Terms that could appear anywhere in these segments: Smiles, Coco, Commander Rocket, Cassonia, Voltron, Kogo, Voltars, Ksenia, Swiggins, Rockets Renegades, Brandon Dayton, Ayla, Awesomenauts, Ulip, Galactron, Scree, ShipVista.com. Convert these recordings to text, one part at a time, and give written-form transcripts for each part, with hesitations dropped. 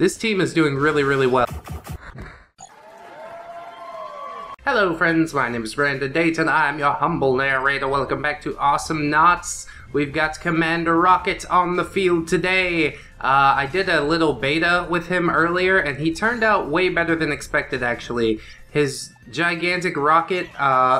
This team is doing really, really well. Hello friends, my name is Brandon Dayton, I'm your humble narrator. Welcome back to Awesomenauts. We've got Commander Rocket on the field today. I did a little beta with him earlier, and he turned out way better than expected, actually. His gigantic rocket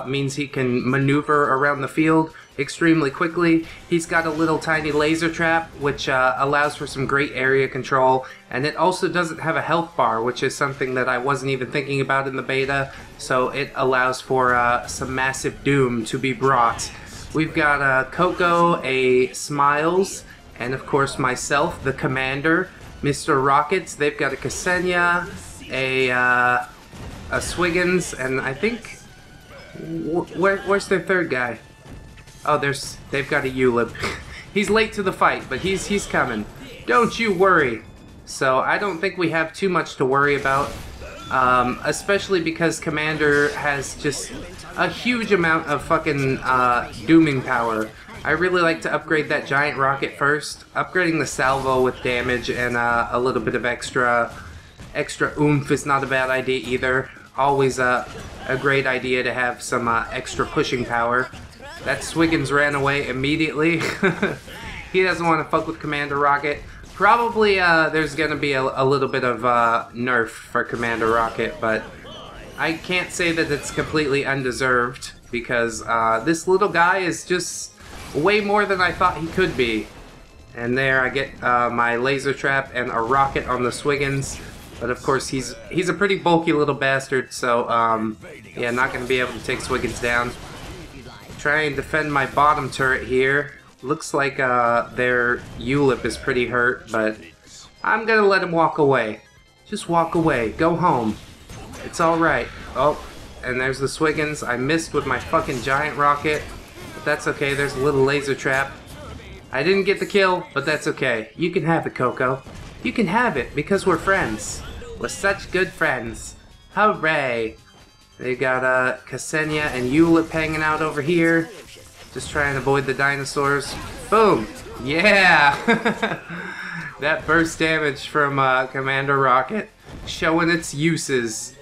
means he can maneuver around the field extremely quickly. He's got a little tiny laser trap, which allows for some great area control, and it also doesn't have a health bar, which is something that I wasn't even thinking about in the beta, so it allows for some massive doom to be brought. We've got Coco, a Smiles, and of course myself, the commander, Mr. Rockets. They've got a Ksenia, a Swiggins, and I think... Where's their third guy? Oh, they've got a Ulip. He's late to the fight, but he's coming. Don't you worry. So I don't think we have too much to worry about, especially because Commander has just a huge amount of fucking dooming power. I really like to upgrade that giant rocket first, upgrading the salvo with damage and a little bit of extra oomph is not a bad idea either. Always a great idea to have some extra pushing power. That Swiggins ran away immediately. He doesn't want to fuck with Commander Rocket. Probably there's going to be a little bit of nerf for Commander Rocket, but I can't say that it's completely undeserved, because this little guy is just way more than I thought he could be. And there I get my laser trap and a rocket on the Swiggins. But of course, he's a pretty bulky little bastard, so yeah, not going to be able to take Swiggins down. Try and defend my bottom turret here. Looks like their Ulip is pretty hurt, but I'm going to let him walk away. Just walk away. Go home. It's alright. Oh, and there's the Swiggins. I missed with my fucking giant rocket, but that's okay. There's a little laser trap. I didn't get the kill, but that's okay. You can have it, Coco. You can have it, because we're friends. We're such good friends. Hooray! They got Ksenia and Ulip hanging out over here. Just trying to avoid the dinosaurs. Boom! Yeah! That burst damage from Commander Rocket, showing its uses.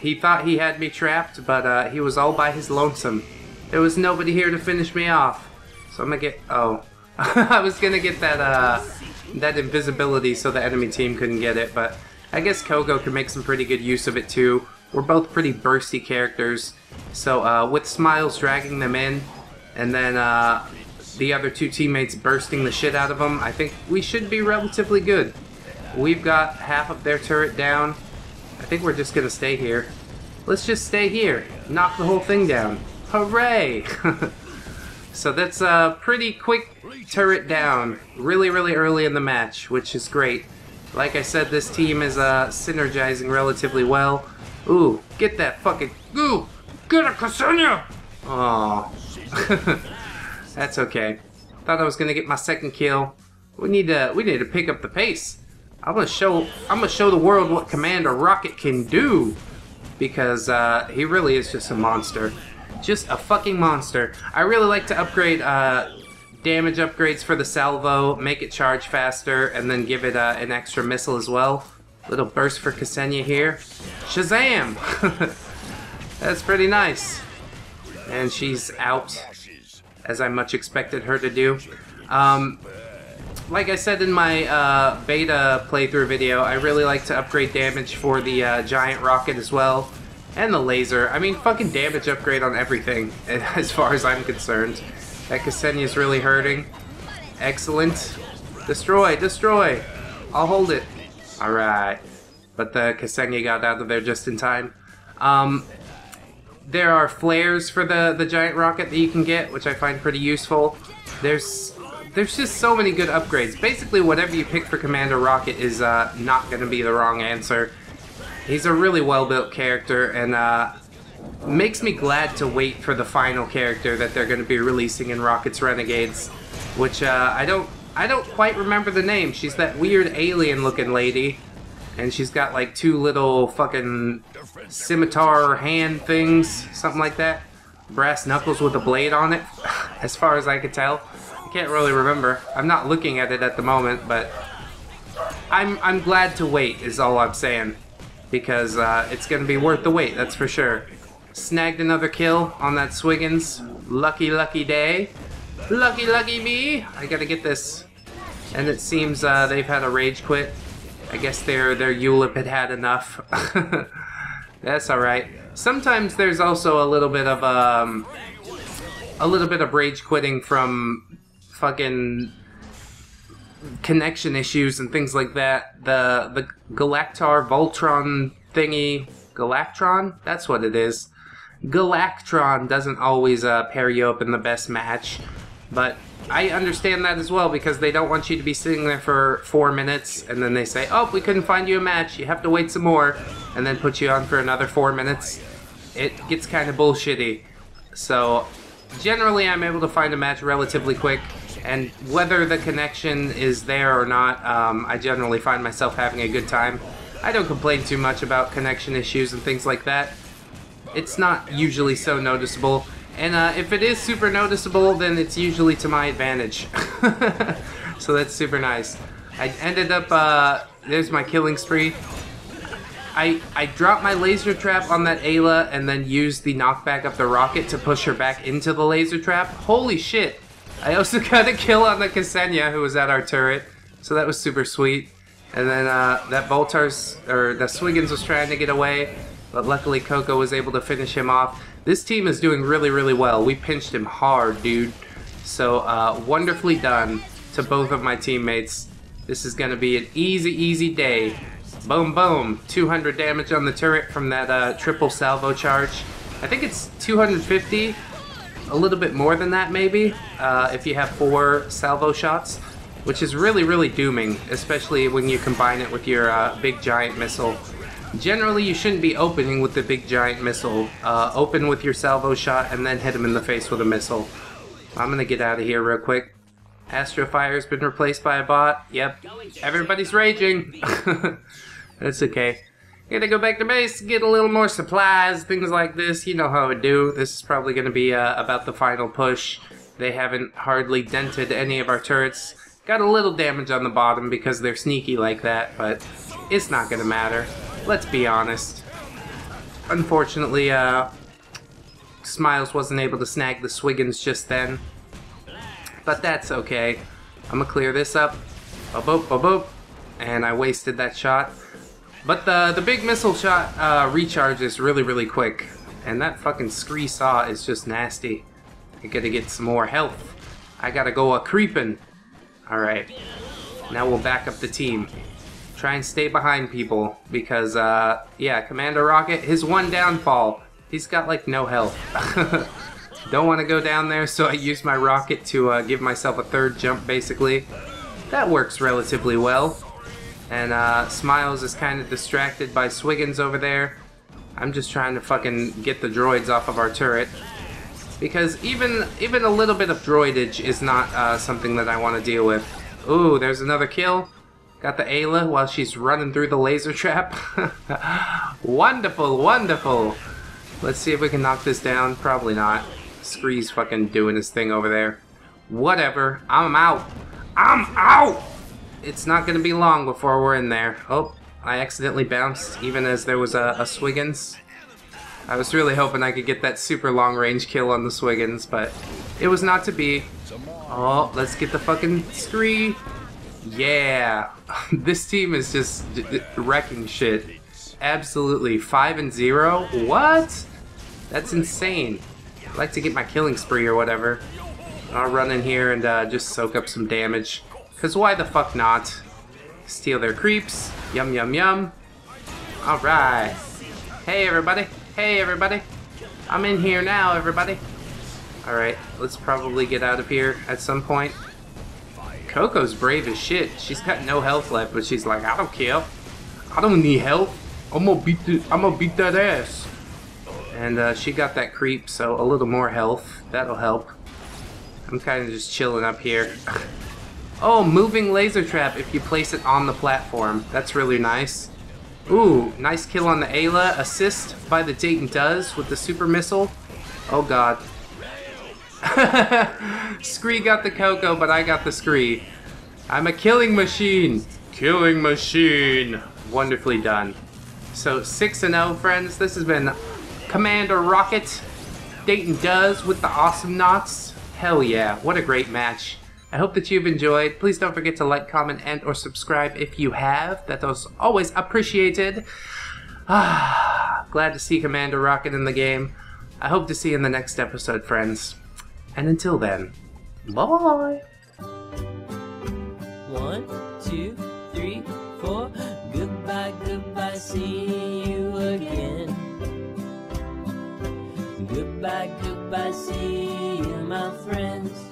He thought he had me trapped, but he was all by his lonesome. There was nobody here to finish me off. So I'm gonna get... oh. I was gonna get that invisibility so the enemy team couldn't get it, but I guess Kogo can make some pretty good use of it too. We're both pretty bursty characters, so with Smiles dragging them in, and then the other two teammates bursting the shit out of them, I think we should be relatively good. We've got half of their turret down. I think we're just gonna stay here. Let's just stay here, knock the whole thing down. Hooray! So that's a pretty quick turret down, really, really early in the match, which is great. Like I said, this team is synergizing relatively well. Ooh, get that fucking... ooh, get a Cassonia! Aww. That's okay. Thought I was gonna get my second kill. We need to pick up the pace. I'm gonna show the world what Commander Rocket can do, because he really is just a monster. Just a fucking monster. I really like to upgrade damage upgrades for the salvo, make it charge faster, and then give it an extra missile as well. Little burst for Ksenia here. Shazam! That's pretty nice. And she's out, as I much expected her to do. Like I said in my beta playthrough video, I really like to upgrade damage for the giant rocket as well. And the laser. I mean, fucking damage upgrade on everything, as far as I'm concerned. That Ksenia's really hurting. Excellent. Destroy, destroy! I'll hold it. Alright. But the Ksenia got out of there just in time. There are flares for the giant rocket that you can get, which I find pretty useful. There's just so many good upgrades. Basically, whatever you pick for Commander Rocket is not going to be the wrong answer. He's a really well-built character, and makes me glad to wait for the final character that they're going to be releasing in Rockets Renegades, which I don't quite remember the name. She's that weird alien-looking lady, and she's got like two little fucking scimitar hand things, something like that. Brass knuckles with a blade on it, as far as I could tell. I can't really remember. I'm not looking at it at the moment, but I'm glad to wait is all I'm saying, because it's gonna be worth the wait, that's for sure. Snagged another kill on that Swiggins. Lucky day. Lucky me. I gotta get this. And it seems they've had a rage quit. I guess their Ulip had enough. That's all right. Sometimes there's also a little bit of rage quitting from fucking connection issues and things like that. The Voltron thingy, Galactron? That's what it is. Galactron doesn't always pair you up in the best match, but I understand that as well, because they don't want you to be sitting there for 4 minutes and then they say, oh, we couldn't find you a match, you have to wait some more, and then put you on for another 4 minutes. It gets kind of bullshitty. So generally I'm able to find a match relatively quick, and whether the connection is there or not, I generally find myself having a good time. I don't complain too much about connection issues and things like that. It's not usually so noticeable. And if it is super noticeable, then it's usually to my advantage. So that's super nice. I ended up, there's my killing spree. I dropped my laser trap on that Ayla and then used the knockback of the rocket to push her back into the laser trap. Holy shit! I also got a kill on the Ksenia who was at our turret, so that was super sweet. And then that Voltars, or the Swiggins was trying to get away, but luckily Coco was able to finish him off. This team is doing really well. We pinched him hard, dude. So wonderfully done to both of my teammates. This is gonna be an easy day. Boom 200 damage on the turret from that triple salvo charge. I think it's 250, a little bit more than that maybe, if you have 4 salvo shots, which is really dooming, especially when you combine it with your big giant missile. Generally, you shouldn't be opening with the big giant missile. Open with your salvo shot and then hit him in the face with a missile. I'm gonna get out of here real quick. Astrofire's been replaced by a bot. Yep. Everybody's raging. That's okay. Gotta go back to base, get a little more supplies, things like this. You know how it do. This is probably gonna be about the final push. They haven't hardly dented any of our turrets. Got a little damage on the bottom because they're sneaky like that, but it's not gonna matter. Let's be honest. Unfortunately, Smiles wasn't able to snag the Swiggins just then. But that's okay. I'm gonna clear this up. Boop. And I wasted that shot. But the big missile shot recharges really quick. And that fucking scree saw is just nasty. I gotta get some more health. I gotta go a-creepin'. Alright. Now we'll back up the team. Try and stay behind people, because, yeah, Commander Rocket, his one downfall, he's got, like, no health. Don't want to go down there, so I use my rocket to give myself a third jump, basically. That works relatively well. And Smiles is kind of distracted by Swiggins over there. I'm just trying to fucking get the droids off of our turret. Because even a little bit of droidage is not something that I want to deal with. Ooh, there's another kill. Got the Ayla while she's running through the laser trap. Wonderful. Let's see if we can knock this down. Probably not. Scree's fucking doing his thing over there. Whatever. I'm out! It's not gonna be long before we're in there. Oh, I accidentally bounced even as there was a Swiggins. I was really hoping I could get that super long range kill on the Swiggins, but it was not to be. Oh, let's get the fucking Scree. Yeah, this team is just wrecking shit. Absolutely, 5-0. What? That's insane. I'd like to get my killing spree or whatever. I'll run in here and just soak up some damage. Cause why the fuck not? Steal their creeps. Yum. All right. Hey everybody. I'm in here now, everybody. All right, let's probably get out of here at some point. Coco's brave as shit. She's got no health left, but she's like, I don't care. I don't need help. I'm gonna beat that ass. And she got that creep, so a little more health. That'll help. I'm kind of just chilling up here. Oh, moving laser trap if you place it on the platform. That's really nice. Ooh, nice kill on the Ayla. Assist by the Dayton does with the super missile. Oh god. Scree got the Coco, but I got the Scree. I'm a killing machine. Killing machine. Wonderfully done. So 6-0, friends. This has been Commander Rocket. Dayton does with the Awesomenauts. Hell yeah, what a great match. I hope that you've enjoyed. Please don't forget to like, comment, and or subscribe if you have. That is always appreciated. Glad to see Commander Rocket in the game. I hope to see you in the next episode, friends. And until then, bye! 1, 2, 3, 4. Goodbye, goodbye, see you again. Goodbye, goodbye, see you, my friends.